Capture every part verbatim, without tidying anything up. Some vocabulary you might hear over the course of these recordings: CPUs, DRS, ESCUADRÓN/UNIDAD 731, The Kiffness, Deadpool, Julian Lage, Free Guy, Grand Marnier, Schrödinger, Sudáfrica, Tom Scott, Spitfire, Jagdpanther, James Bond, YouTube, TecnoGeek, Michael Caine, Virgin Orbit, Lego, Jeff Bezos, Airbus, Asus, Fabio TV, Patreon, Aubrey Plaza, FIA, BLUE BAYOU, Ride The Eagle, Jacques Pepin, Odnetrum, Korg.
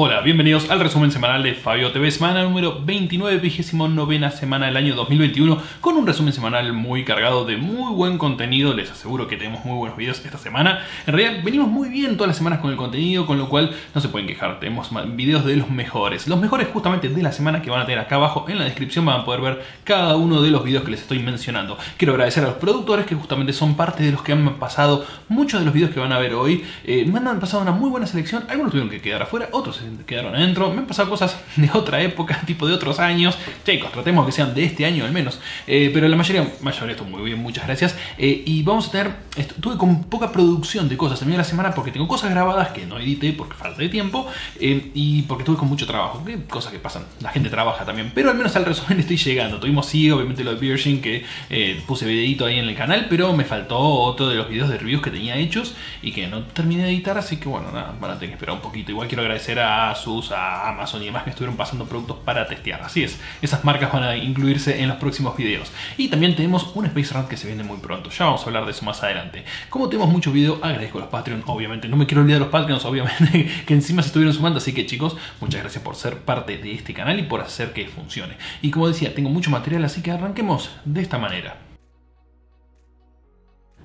Hola, bienvenidos al resumen semanal de Fabio T V, semana número veintinueve, vigésimo novena semana del año dos mil veintiuno, con un resumen semanal muy cargado de muy buen contenido. Les aseguro que tenemos muy buenos videos esta semana. En realidad venimos muy bien todas las semanas con el contenido, con lo cual no se pueden quejar, tenemos videos de los mejores. Los mejores justamente de la semana que van a tener acá abajo en la descripción, van a poder ver cada uno de los videos que les estoy mencionando. Quiero agradecer a los productores que justamente son parte de los que han pasado muchos de los videos que van a ver hoy. Eh, me han pasado una muy buena selección, algunos tuvieron que quedar afuera, otros quedaron adentro, me han pasado cosas de otra época, tipo de otros años. Chicos, tratemos que sean de este año al menos, eh, pero la mayoría, mayoría estuvo muy bien, muchas gracias. eh, Y vamos a tener, estuve con poca producción de cosas en medio de la semana porque tengo cosas grabadas que no edité porque falta de tiempo, eh, y porque estuve con mucho trabajo, que cosas que pasan, la gente trabaja también. Pero al menos al resumen estoy llegando. Tuvimos sí, obviamente lo de Virgin, que eh, puse videito ahí en el canal, pero me faltó otro de los videos de reviews que tenía hechos y que no terminé de editar, así que bueno, nada, van a tener que esperar un poquito. Igual quiero agradecer a Asus, a Amazon y demás que estuvieron pasando productos para testear. Así es, esas marcas van a incluirse en los próximos videos. Y también tenemos un Space Rant que se viene muy pronto, ya vamos a hablar de eso más adelante. Como tenemos mucho video, agradezco a los Patreons, obviamente. No me quiero olvidar de los Patreons, obviamente, que encima se estuvieron sumando. Así que chicos, muchas gracias por ser parte de este canal y por hacer que funcione. Y como decía, tengo mucho material, así que arranquemos de esta manera.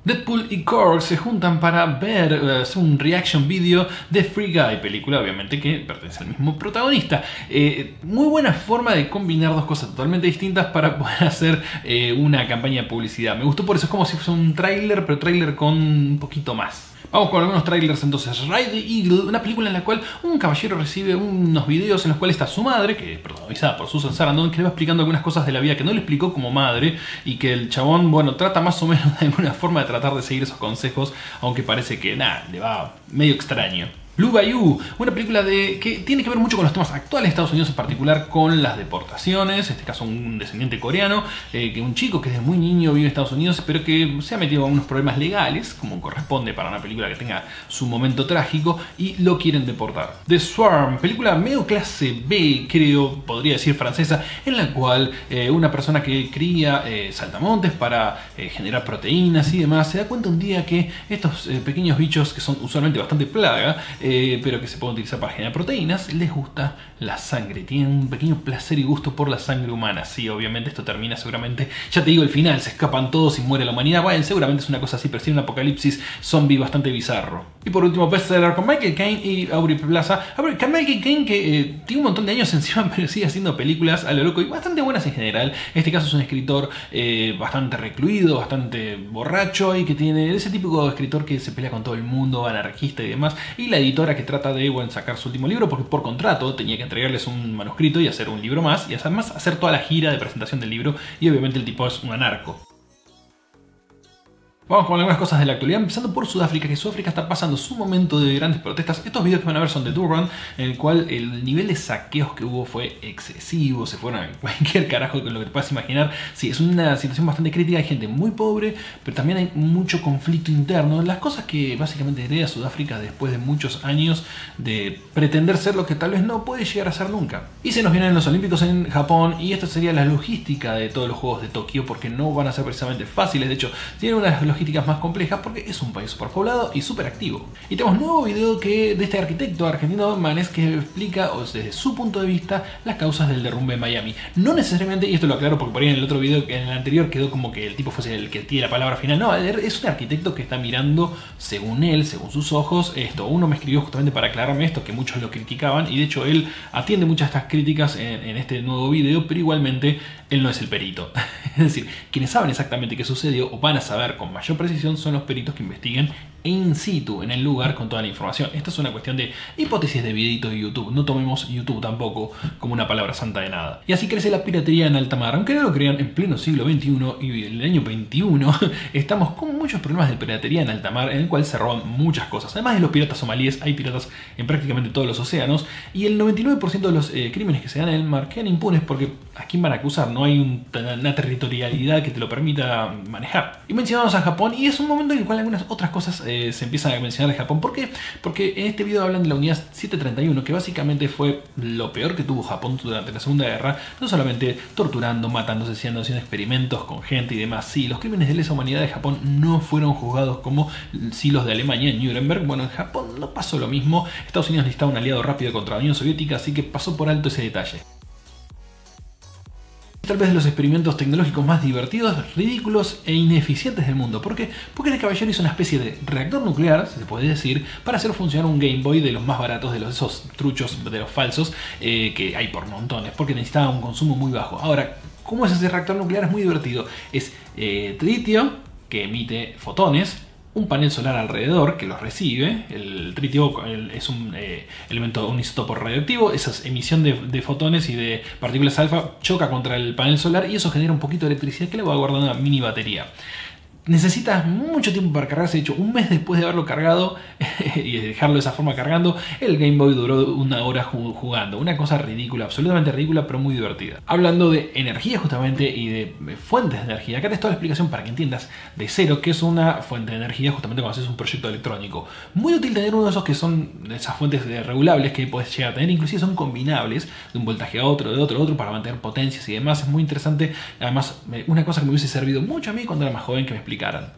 Deadpool y Korg se juntan para ver uh, un reaction video de Free Guy, película obviamente que pertenece al mismo protagonista. Eh, muy buena forma de combinar dos cosas totalmente distintas para poder hacer eh, una campaña de publicidad. Me gustó por eso, es como si fuese un tráiler, pero tráiler con un poquito más. Vamos con algunos trailers entonces. Ride the Eagle, una película en la cual un caballero recibe unos videos en los cuales está su madre, que es protagonizada por Susan Sarandon, que le va explicando algunas cosas de la vida que no le explicó como madre, y que el chabón, bueno, trata más o menos de alguna forma de tratar de seguir esos consejos, aunque parece que nada, le va medio extraño. Blue Bayou, una película de, que tiene que ver mucho con los temas actuales de Estados Unidos, en particular con las deportaciones. En este caso un descendiente coreano, eh, que un chico que desde muy niño vive en Estados Unidos, pero que se ha metido a unos problemas legales, como corresponde para una película que tenga su momento trágico, y lo quieren deportar. The Swarm, película medio clase B, creo, podría decir francesa, en la cual eh, una persona que cría eh, saltamontes para eh, generar proteínas y demás, se da cuenta un día que estos eh, pequeños bichos, que son usualmente bastante plaga, Eh, pero que se pueden utilizar para generar proteínas, les gusta la sangre, tienen un pequeño placer y gusto por la sangre humana. Sí, obviamente esto termina seguramente, ya te digo el final, se escapan todos y muere la humanidad. Bueno, seguramente es una cosa así, pero sí, un apocalipsis zombie bastante bizarro. Y por último, bestseller con Michael Caine y Aubrey Plaza. Aubrey Michael Caine, que eh, tiene un montón de años encima, pero sigue haciendo películas a lo loco y bastante buenas en general. En este caso es un escritor eh, bastante recluido, bastante borracho, y que tiene ese típico escritor que se pelea con todo el mundo, anarquista y demás. Y la que trata de, bueno, sacar su último libro porque por contrato tenía que entregarles un manuscrito y hacer un libro más, y además hacer toda la gira de presentación del libro, y obviamente el tipo es un anarco. Vamos con algunas cosas de la actualidad, empezando por Sudáfrica, que Sudáfrica está pasando su momento de grandes protestas. Estos videos que van a ver son de Durban, en el cual el nivel de saqueos que hubo fue excesivo, se fueron a cualquier carajo con lo que te puedas imaginar. Sí, es una situación bastante crítica, hay gente muy pobre, pero también hay mucho conflicto interno. Las cosas que básicamente hereda Sudáfrica después de muchos años de pretender ser lo que tal vez no puede llegar a ser nunca. Y se nos vienen los Olímpicos en Japón, y esta sería la logística de todos los Juegos de Tokio, porque no van a ser precisamente fáciles. De hecho, tienen una de las logísticas más complejas porque es un país superpoblado y súper activo. Y tenemos un nuevo video que, de este arquitecto argentino Manes, que explica desde su punto de vista las causas del derrumbe en Miami. No necesariamente, y esto lo aclaro porque por ahí en el otro video, en el anterior, quedó como que el tipo fuese el que tiene la palabra final. No, es un arquitecto que está mirando según él, según sus ojos, esto. Uno me escribió justamente para aclararme esto, que muchos lo criticaban, y de hecho él atiende muchas de estas críticas en, en este nuevo video, pero igualmente él no es el perito. Es decir, quienes saben exactamente qué sucedió o van a saber con mayor Mayor precisión son los peritos que investiguen in situ, en el lugar, con toda la información. Esta es una cuestión de hipótesis de videitos de YouTube. No tomemos YouTube tampoco como una palabra santa de nada. Y así crece la piratería en alta mar. Aunque no lo crean, en pleno siglo veintiuno y el año veintiuno estamos con muchos problemas de piratería en alta mar, en el cual se roban muchas cosas. Además de los piratas somalíes, hay piratas en prácticamente todos los océanos, y el noventa y nueve por ciento de los eh, crímenes que se dan en el mar quedan impunes porque ¿a quién van a acusar? No hay un, una territorialidad que te lo permita manejar. Y mencionamos a Japón, y es un momento en el cual algunas otras cosas eh, eh, se empiezan a mencionar de Japón. ¿Por qué? Porque en este video hablan de la unidad setecientos treinta y uno, que básicamente fue lo peor que tuvo Japón durante la Segunda Guerra, no solamente torturando, matándose, haciendo, haciendo experimentos con gente y demás. Sí, los crímenes de lesa humanidad de Japón no fueron juzgados como sí los de Alemania en Nuremberg. Bueno, en Japón no pasó lo mismo. Estados Unidos necesitaba un aliado rápido contra la Unión Soviética, así que pasó por alto ese detalle. Tal vez de los experimentos tecnológicos más divertidos, ridículos e ineficientes del mundo. ¿Por qué? Porque el caballero hizo una especie de reactor nuclear, si se puede decir, para hacer funcionar un Game Boy de los más baratos, de los, esos truchos, de los falsos, eh, que hay por montones, porque necesitaba un consumo muy bajo. Ahora, ¿cómo es ese reactor nuclear? Es muy divertido. Es eh, tritio, que emite fotones, un panel solar alrededor que los recibe. El tritio es un eh, elemento, un isótopo radioactivo. Esa emisión de, de fotones y de partículas alfa choca contra el panel solar y eso genera un poquito de electricidad que le va guardando una mini batería. Necesitas mucho tiempo para cargarse. De hecho, un mes después de haberlo cargado y dejarlo de esa forma cargando, el Game Boy duró una hora jugando. Una cosa ridícula, absolutamente ridícula, pero muy divertida. Hablando de energía justamente y de fuentes de energía, acá te está la explicación para que entiendas de cero que es una fuente de energía justamente cuando haces un proyecto electrónico. Muy útil tener uno de esos que son esas fuentes regulables que puedes llegar a tener. Inclusive son combinables de un voltaje a otro, de otro a otro, para mantener potencias y demás. Es muy interesante. Además, una cosa que me hubiese servido mucho a mí cuando era más joven, que me explique.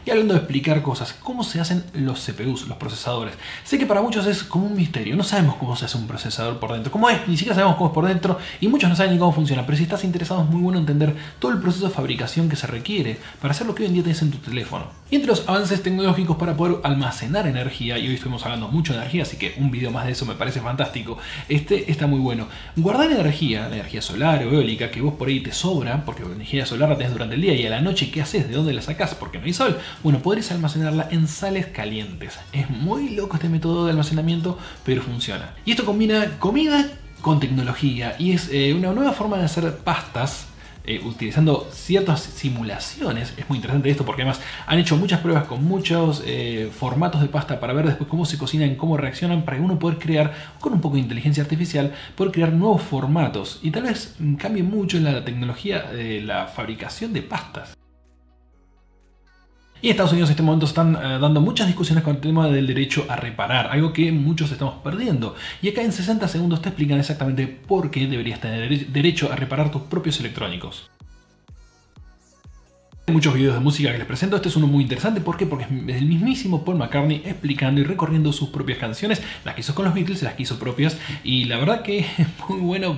Y hablando de explicar cosas, ¿cómo se hacen los C P Us, los procesadores? Sé que para muchos es como un misterio, no sabemos cómo se hace un procesador por dentro, cómo es, ni siquiera sabemos cómo es por dentro y muchos no saben ni cómo funciona, pero si estás interesado es muy bueno entender todo el proceso de fabricación que se requiere para hacer lo que hoy en día tenés en tu teléfono. Y entre los avances tecnológicos para poder almacenar energía, y hoy estuvimos hablando mucho de energía, así que un video más de eso me parece fantástico, este está muy bueno. Guardar energía, la energía solar o eólica, que vos por ahí te sobra, porque la energía solar la tenés durante el día y a la noche, ¿qué haces? ¿De dónde la sacás? Porque no hay sol. Bueno, podrías almacenarla en sales calientes. Es muy loco este método de almacenamiento, pero funciona. Y esto combina comida con tecnología y es eh, una nueva forma de hacer pastas. Eh, utilizando ciertas simulaciones. Es muy interesante esto porque además han hecho muchas pruebas con muchos eh, formatos de pasta para ver después cómo se cocinan, cómo reaccionan, para que uno pueda crear, con un poco de inteligencia artificial, poder crear nuevos formatos y tal vez cambie mucho en la tecnología de la fabricación de pastas. Y Estados Unidos en este momento están uh, dando muchas discusiones con el tema del derecho a reparar, algo que muchos estamos perdiendo. Y acá en sesenta segundos te explican exactamente por qué deberías tener derecho a reparar tus propios electrónicos. Hay muchos videos de música que les presento, este es uno muy interesante. ¿Por qué? Porque es el mismísimo Paul McCartney explicando y recorriendo sus propias canciones, las que hizo con los Beatles, las que hizo propias, y la verdad que es muy bueno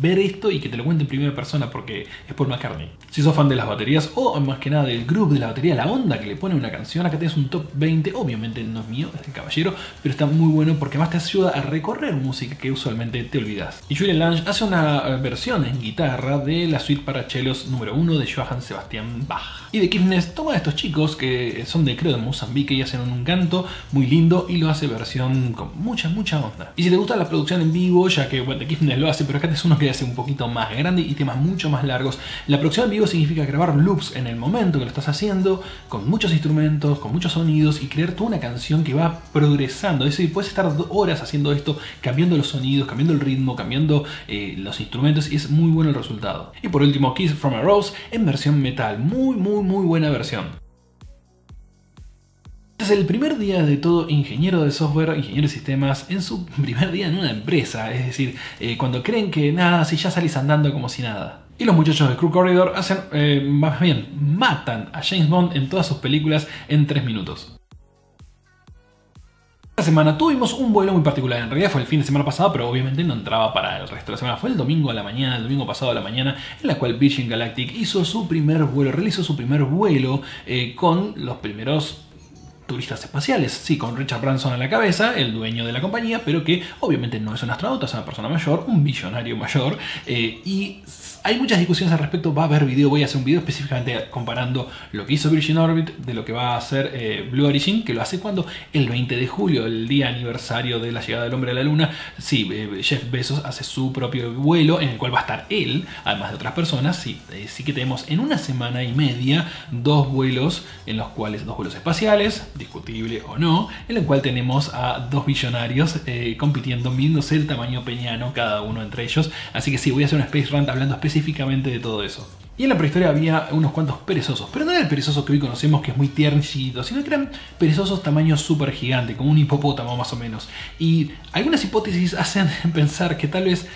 ver esto y que te lo cuente en primera persona porque es Paul McCartney. Si sos fan de las baterías o más que nada del groove de la batería, la onda que le pone una canción, acá tenés un top veinte, obviamente no es mío, es del caballero, pero está muy bueno porque además te ayuda a recorrer música que usualmente te olvidas. Y Julian Lage hace una versión en guitarra de la suite para chelos número uno de Johann Sebastián Bach. Y The Kiffness toma a estos chicos que son de, creo, de Mozambique y hacen un canto muy lindo y lo hace versión con mucha, mucha onda. Y si te gusta la producción en vivo, ya que bueno, The Kiffness lo hace, pero acá es uno que hace un poquito más grande y temas mucho más largos. La producción en vivo significa grabar loops en el momento que lo estás haciendo, con muchos instrumentos, con muchos sonidos y crear toda una canción que va progresando. Es decir, puedes estar horas haciendo esto, cambiando los sonidos, cambiando el ritmo, cambiando eh, los instrumentos y es muy bueno el resultado. Y por último, Kiss from a Rose en versión metal. Muy, muy, muy buena versión. Es el primer día de todo ingeniero de software, ingeniero de sistemas, en su primer día en una empresa. Es decir, eh, cuando creen que nada, si ya salís andando como si nada. Y los muchachos de Crew Corridor hacen, eh, más bien, matan a James Bond en todas sus películas en tres minutos. Esta semana tuvimos un vuelo muy particular, en realidad fue el fin de semana pasado, pero obviamente no entraba para el resto de la semana. Fue el domingo a la mañana, el domingo pasado a la mañana, en la cual Virgin Galactic hizo su primer vuelo, realizó su primer vuelo eh, con los primeros turistas espaciales, sí, con Richard Branson a la cabeza, el dueño de la compañía, pero que obviamente no es un astronauta, es una persona mayor, un billonario mayor, eh, y hay muchas discusiones al respecto. Va a haber video, voy a hacer un video específicamente comparando lo que hizo Virgin Orbit de lo que va a hacer eh, Blue Origin, que lo hace cuando el veinte de julio, el día aniversario de la llegada del hombre a la luna. Sí, eh, Jeff Bezos hace su propio vuelo en el cual va a estar él, además de otras personas. Sí, eh, sí que tenemos en una semana y media dos vuelos en los cuales, dos vuelos espaciales, discutible o no, en el cual tenemos a dos billonarios eh, compitiendo, midiéndose el tamaño peñano cada uno entre ellos. Así que sí, voy a hacer un Space Rant hablando específicamente de todo eso. Y en la prehistoria había unos cuantos perezosos, pero no era el perezoso que hoy conocemos, que es muy tiernito, sino que eran perezosos tamaño súper gigante, como un hipopótamo más o menos. Y algunas hipótesis hacen pensar que tal vez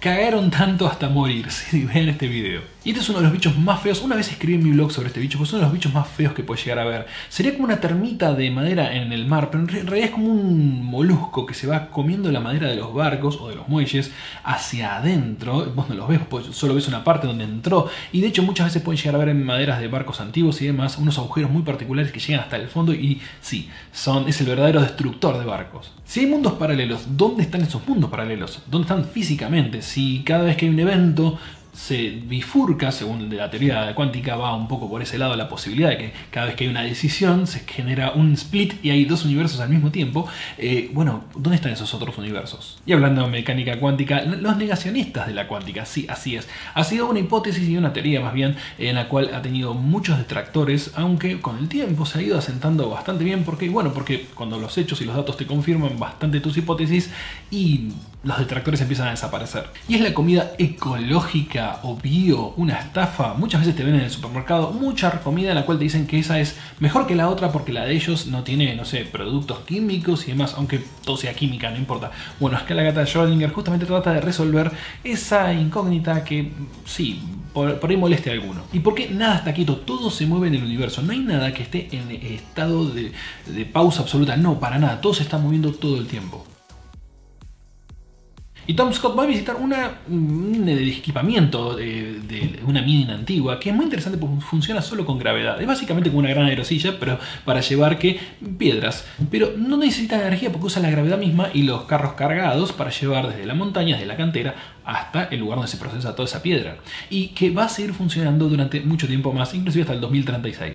cagaron tanto hasta morir, si ven este video. Y este es uno de los bichos más feos. Una vez escribí en mi blog sobre este bicho, pues es uno de los bichos más feos que puedes llegar a ver. Sería como una termita de madera en el mar, pero en realidad es como un molusco que se va comiendo la madera de los barcos o de los muelles hacia adentro. Vos no los ves, pues solo ves una parte donde entró. Y de hecho muchas veces pueden llegar a ver en maderas de barcos antiguos y demás unos agujeros muy particulares que llegan hasta el fondo. Y sí, son, es el verdadero destructor de barcos. Si hay mundos paralelos, ¿dónde están esos mundos paralelos? ¿Dónde están físicamente? Si cada vez que hay un evento se bifurca, según la teoría cuántica va un poco por ese lado la posibilidad de que cada vez que hay una decisión se genera un split y hay dos universos al mismo tiempo, eh, bueno, ¿dónde están esos otros universos? Y hablando de mecánica cuántica, los negacionistas de la cuántica, sí, así es, ha sido una hipótesis y una teoría más bien en la cual ha tenido muchos detractores, aunque con el tiempo se ha ido asentando bastante bien, porque bueno, porque cuando los hechos y los datos te confirman bastante tus hipótesis y los detractores empiezan a desaparecer. Y es la comida ecológica o bio una estafa. Muchas veces te ven en el supermercado mucha comida en la cual te dicen que esa es mejor que la otra porque la de ellos no tiene, no sé, productos químicos y demás, aunque todo sea química, no importa. Bueno, es que la gata de Schrödinger justamente trata de resolver esa incógnita que sí, por, por ahí moleste a alguno. ¿Y por qué nada está quieto? Todo se mueve en el universo. No hay nada que esté en estado de, de pausa absoluta. No, para nada. Todo se está moviendo todo el tiempo. Y Tom Scott va a visitar una, un equipamiento de, de una mina antigua que es muy interesante porque funciona solo con gravedad. Es básicamente como una gran aerosilla, pero para llevar que piedras. Pero no necesita energía porque usa la gravedad misma y los carros cargados para llevar desde la montaña, desde la cantera, hasta el lugar donde se procesa toda esa piedra. Y que va a seguir funcionando durante mucho tiempo más, inclusive hasta el dos mil treinta y seis.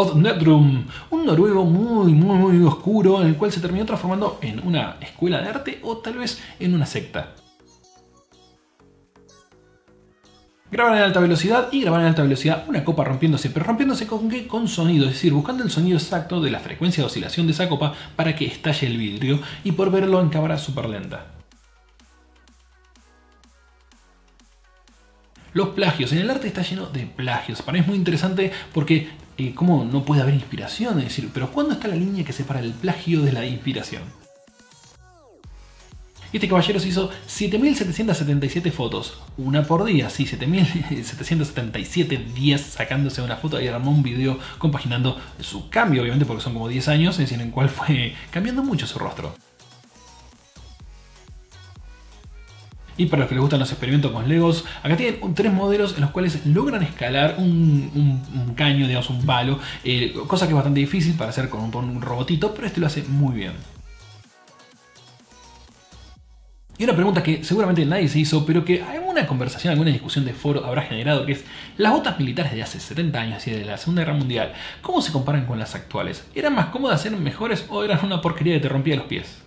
Odnetrum, un noruego muy, muy, muy oscuro, en el cual se terminó transformando en una escuela de arte o tal vez en una secta. Grabar en alta velocidad y grabar en alta velocidad una copa rompiéndose, pero rompiéndose con qué? Con sonido, es decir, buscando el sonido exacto de la frecuencia de oscilación de esa copa para que estalle el vidrio y por verlo en cámara súper lenta. Los plagios, en el arte está lleno de plagios. Para mí es muy interesante porque eh, cómo no puede haber inspiración, es decir, pero ¿cuándo está la línea que separa el plagio de la inspiración? Este caballero se hizo siete mil setecientas setenta y siete fotos, una por día, sí, siete mil setecientos setenta y siete días sacándose una foto y armó un video compaginando su cambio, obviamente porque son como diez años, es decir, en el cual fue cambiando mucho su rostro. Y para los que les gustan los experimentos con Legos, acá tienen tres modelos en los cuales logran escalar un, un, un caño, digamos un palo, eh, cosa que es bastante difícil para hacer con un, con un robotito, pero este lo hace muy bien. Y una pregunta que seguramente nadie se hizo, pero que alguna conversación, alguna discusión de foro habrá generado, que es las botas militares de hace setenta años y de la Segunda Guerra Mundial, ¿cómo se comparan con las actuales? ¿Eran más cómodas, eran mejores o eran una porquería que te rompía los pies?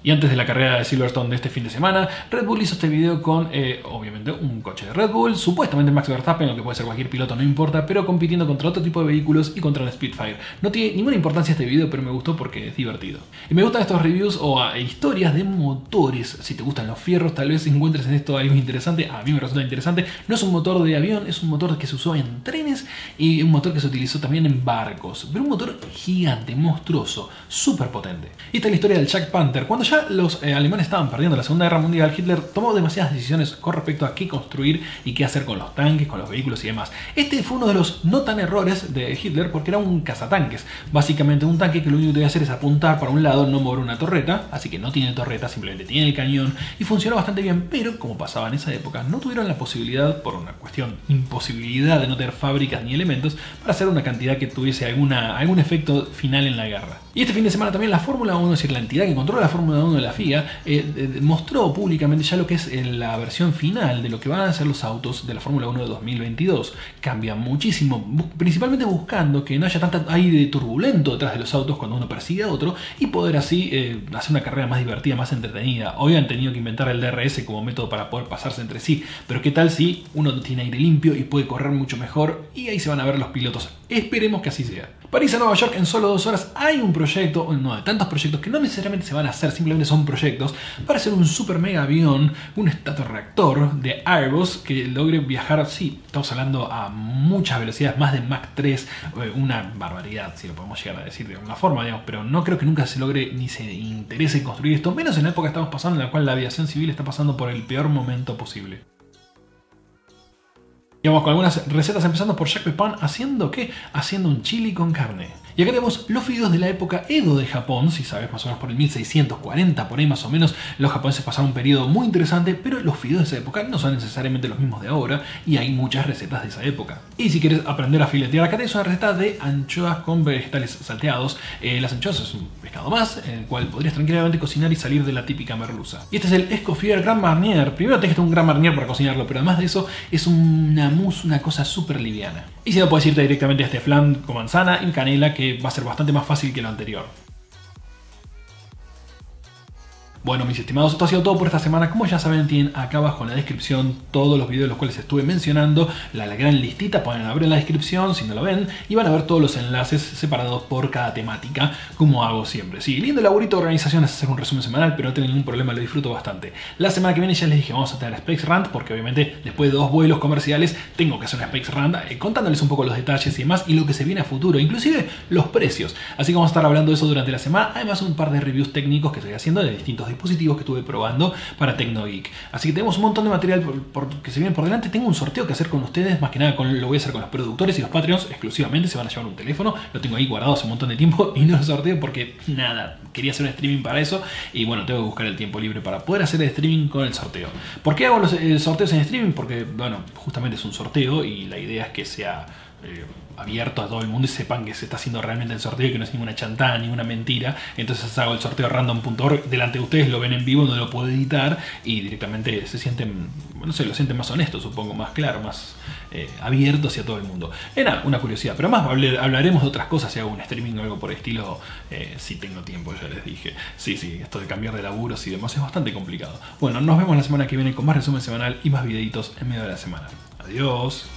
Y antes de la carrera de Silverstone de este fin de semana, Red Bull hizo este video con, eh, obviamente, un coche de Red Bull, supuestamente Max Verstappen, aunque puede ser cualquier piloto, no importa, pero compitiendo contra otro tipo de vehículos y contra el Spitfire. No tiene ninguna importancia este video, pero me gustó porque es divertido. Y me gustan estos reviews o eh, historias de motores. Si te gustan los fierros, tal vez encuentres en esto algo interesante. A mí me resulta interesante. No es un motor de avión, es un motor que se usó en trenes y un motor que se utilizó también en barcos. Pero un motor gigante, monstruoso, súper potente. Y esta es la historia del Jagdpanther. Cuando ya los eh, alemanes estaban perdiendo la Segunda Guerra Mundial, Hitler tomó demasiadas decisiones con respecto a qué construir y qué hacer con los tanques, con los vehículos y demás. Este fue uno de los no tan errores de Hitler porque era un cazatanques, básicamente un tanque que lo único que debe hacer es apuntar para un lado, no mover una torreta, así que no tiene torreta, simplemente tiene el cañón y funcionó bastante bien, pero como pasaba en esa época, no tuvieron la posibilidad, por una cuestión imposibilidad de no tener fábricas ni elementos, para hacer una cantidad que tuviese alguna, algún efecto final en la guerra. Y este fin de semana también la Fórmula uno, es decir, la entidad que controla la Fórmula uno de la F I A, eh, eh, mostró públicamente ya lo que es la versión final de lo que van a ser los autos de la Fórmula uno de dos mil veintidós. Cambian muchísimo, principalmente buscando que no haya tanto aire turbulento detrás de los autos cuando uno persigue a otro y poder así eh, hacer una carrera más divertida, más entretenida. Hoy han tenido que inventar el D R S como método para poder pasarse entre sí, pero qué tal si uno tiene aire limpio y puede correr mucho mejor, y ahí se van a ver los pilotos. Esperemos que así sea. París a Nueva York en solo dos horas. Hay un proyecto, uno de tantos proyectos que no necesariamente se van a hacer, simplemente son proyectos, para hacer un super mega avión, un estatorreactor de Airbus que logre viajar, sí, estamos hablando a muchas velocidades, más de Mach tres, una barbaridad, si lo podemos llegar a decir de alguna forma, digamos, pero no creo que nunca se logre ni se interese en construir esto, menos en la época que estamos pasando en la cual la aviación civil está pasando por el peor momento posible. Y vamos con algunas recetas, empezando por Jacques Pepin, ¿haciendo qué? Haciendo un chili con carne. Y acá tenemos los fideos de la época Edo de Japón, si sabes más o menos por el mil seiscientos cuarenta, por ahí más o menos, los japoneses pasaron un periodo muy interesante, pero los fideos de esa época no son necesariamente los mismos de ahora, y hay muchas recetas de esa época. Y si quieres aprender a filetear, acá tenés una receta de anchoas con vegetales salteados. Eh, las anchoas es un pescado más, en el cual podrías tranquilamente cocinar y salir de la típica merluza. Y este es el Escofier Grand Marnier. Primero tenés que tener un Grand Marnier para cocinarlo, pero además de eso, es una mousse, una cosa súper liviana. Y si no, puedes irte directamente a este flan con manzana y canela, que va a ser bastante más fácil que lo anterior. Bueno, mis estimados, esto ha sido todo por esta semana. Como ya saben, tienen acá abajo en la descripción todos los videos de los cuales estuve mencionando. La, la gran listita, pueden abrir en la descripción si no lo ven. Y van a ver todos los enlaces separados por cada temática, como hago siempre. Sí, lindo laburito de organización es hacer un resumen semanal, pero no tengo ningún problema, lo disfruto bastante. La semana que viene ya les dije, vamos a tener Space Rant, porque obviamente después de dos vuelos comerciales tengo que hacer una Space Rant, eh, contándoles un poco los detalles y demás, y lo que se viene a futuro, inclusive los precios. Así que vamos a estar hablando de eso durante la semana. Además, un par de reviews técnicos que estoy haciendo de distintos temas, dispositivos que estuve probando para TecnoGeek. Así que tenemos un montón de material por, por, que se viene por delante. Tengo un sorteo que hacer con ustedes, más que nada con, lo voy a hacer con los productores y los Patreons exclusivamente. Se van a llevar un teléfono, lo tengo ahí guardado hace un montón de tiempo y no lo sorteo porque nada, quería hacer un streaming para eso y bueno, tengo que buscar el tiempo libre para poder hacer el streaming con el sorteo. ¿Por qué hago los eh, sorteos en streaming? Porque bueno, justamente es un sorteo y la idea es que sea Eh, abierto a todo el mundo y sepan que se está haciendo realmente el sorteo y que no es ninguna chantada, ninguna mentira. Entonces hago el sorteo random punto org delante de ustedes, lo ven en vivo, no lo puedo editar y directamente se sienten, no sé, lo sienten más honesto, supongo, más claro, más eh, abierto hacia todo el mundo. Era una curiosidad, pero más hablaremos de otras cosas si hago un streaming o algo por el estilo, eh, si tengo tiempo, ya les dije. Sí, sí, esto de cambiar de laburos y demás es bastante complicado. Bueno, nos vemos la semana que viene con más resumen semanal y más videitos en medio de la semana. Adiós.